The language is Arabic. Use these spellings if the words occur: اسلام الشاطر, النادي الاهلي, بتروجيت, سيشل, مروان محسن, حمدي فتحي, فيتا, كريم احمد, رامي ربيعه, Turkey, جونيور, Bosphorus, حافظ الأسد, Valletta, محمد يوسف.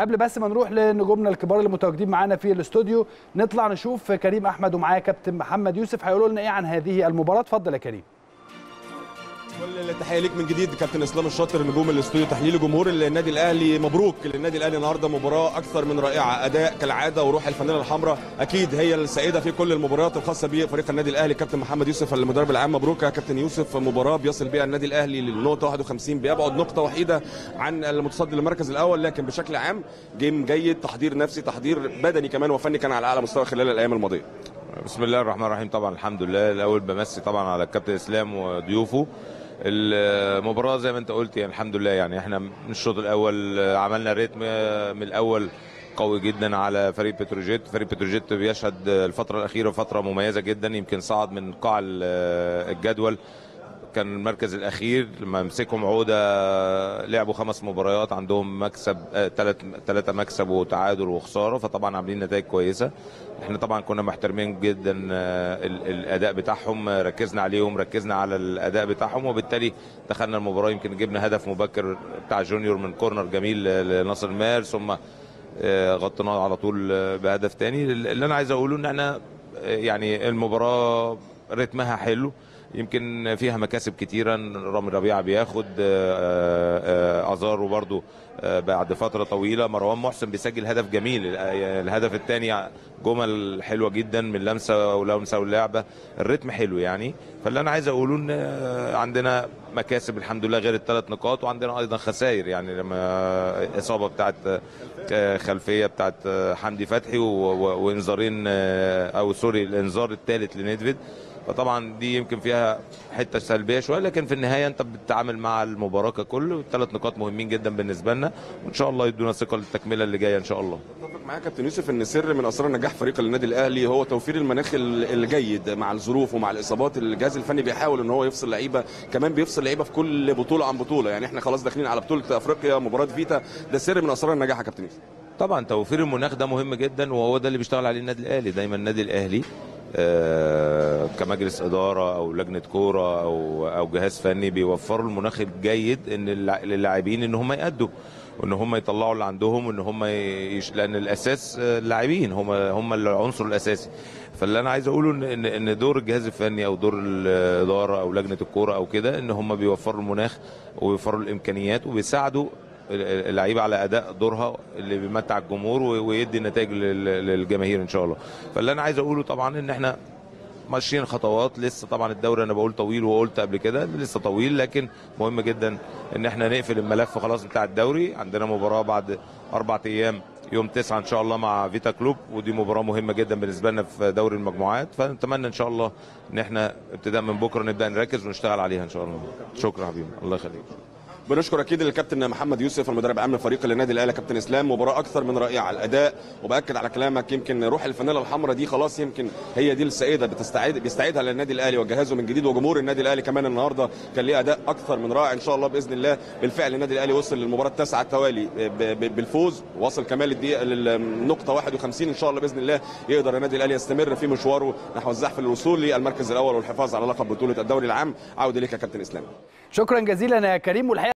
قبل بس ما نروح لنجومنا الكبار اللي متواجدين معانا في الاستوديو، نطلع نشوف كريم احمد ومعاه كابتن محمد يوسف هيقولوا لنا ايه عن هذه المباراه. اتفضل يا كريم. كل التحيه ليك من جديد كابتن اسلام الشاطر نجوم الاستوديو تحليل جمهور النادي الاهلي. مبروك للنادي الاهلي النهارده مباراه اكثر من رائعه، اداء كالعاده وروح الفنانه الحمراء اكيد هي السائده في كل المباريات الخاصه بفريق النادي الاهلي. كابتن محمد يوسف المدرب العام، مبروك يا كابتن يوسف، مباراه بيصل بها النادي الاهلي للنقطه 51، بيبعد نقطه وحيده عن المتصدر للمركز الاول، لكن بشكل عام جيم جيد، تحضير نفسي تحضير بدني كمان وفني كان على اعلى مستوى خلال الايام الماضيه. بسم الله الرحمن الرحيم. طبعا الحمد لله، الاول بمسي طبعا على الكابتن اسلام وضيوفه. المباراه زي ما انت قلت يعني الحمد لله، يعني احنا من الشوط الاول عملنا ريتم من الاول قوي جدا على فريق بتروجيت. فريق بتروجيت بيشهد الفتره الاخيره فتره مميزه جدا، يمكن صعد من قاع الجدول، كان المركز الاخير لما مسكهم عوده، لعبوا 5 مباريات عندهم مكسب 3 مكسب وتعادل وخساره، فطبعا عاملين نتائج كويسه. احنا طبعا كنا محترمين جدا الاداء بتاعهم، ركزنا عليهم، ركزنا على الاداء بتاعهم، وبالتالي دخلنا المباراه يمكن جبنا هدف مبكر بتاع جونيور من كورنر جميل لناصر ماهر، ثم غطيناه على طول بهدف تاني. اللي انا عايز اقوله ان احنا يعني المباراه رتمها حلو، يمكن فيها مكاسب كتيرا، رامي ربيعه بياخد ازاره برضو بعد فتره طويله، مروان محسن بيسجل هدف جميل، الهدف الثاني جمل حلوه جدا من لمسه ولمسه واللعبه، الريتم حلو يعني. فاللي انا عايز اقوله ان عندنا مكاسب الحمد لله غير ال3 نقاط، وعندنا ايضا خسائر، يعني لما الاصابه بتاعت خلفيه بتاعت حمدي فتحي وانذارين او سوري الانذار الثالث لندفيد، فطبعا دي يمكن فيها حته سلبيه شويه، لكن في النهايه انت بتتعامل مع المباراه ككل، ال3 نقاط مهمين جدا بالنسبه لنا، وان شاء الله يدونا ثقه للتكمله اللي جايه ان شاء الله. اتفق معاك كابتن يوسف ان سر من اسرار نجاح فريق النادي الاهلي هو توفير المناخ الجيد مع الظروف ومع الاصابات، الجهاز الفني بيحاول ان هو يفصل لعيبه، كمان بيفصل لعيبه في كل بطوله عن بطوله، يعني احنا خلاص داخلين على بطوله افريقيا مباراه فيتا، ده سر من اسرار النجاح يا كابتن يوسف. طبعا توفير المناخ ده مهم جدا، وهو ده اللي بيشتغل عليه النادي الاهلي دايما. النادي الاهلي كمجلس اداره او لجنه كوره او جهاز فني بيوفروا المناخ الجيد ان للاعبين ان هم يأدوا وان هم يطلعوا اللي عندهم وان هم لان الاساس اللاعبين هم العنصر الاساسي. فاللي انا عايز اقوله ان دور الجهاز الفني او دور الاداره او لجنه الكوره او كده ان هم بيوفروا المناخ وبيوفروا الامكانيات وبيساعدوا اللعيبه على اداء دورها اللي بيمتع الجمهور ويدي نتائج للجماهير ان شاء الله. فاللي انا عايز اقوله طبعا ان احنا ماشيين خطوات، لسه طبعا الدوري انا بقول طويل وقلت قبل كده لسه طويل، لكن مهم جدا ان احنا نقفل الملف خلاص بتاع الدوري. عندنا مباراه بعد 4 ايام يوم 9 ان شاء الله مع فيتا كلوب، ودي مباراه مهمه جدا بالنسبه لنا في دوري المجموعات، فنتمنى ان شاء الله ان احنا ابتداء من بكره نبدا نركز ونشتغل عليها ان شاء الله. شكرا حبيبي، الله يخليك. بنشكر اكيد الكابتن محمد يوسف المدرب العام لفريق النادي الاهلي. كابتن اسلام، مباراه اكثر من رائعه الاداء، وباكد على كلامك يمكن روح الفانيله الحمراء دي خلاص يمكن هي دي السائده بيستعيدها للنادي الاهلي وجهازه من جديد، وجمهور النادي الاهلي كمان النهارده كان ليه اداء اكثر من رائع ان شاء الله باذن الله. بالفعل النادي الاهلي وصل للمباراه التاسعه التوالي بالفوز، وصل كمان للنقطه 51، ان شاء الله باذن الله يقدر النادي الاهلي يستمر في مشواره نحو الزحف للوصول للمركز الاول والحفاظ على لقب بطوله الدوري العام. عوده ليك يا كابتن اسلام. شكرا جزيلا يا كريم. والحقيقه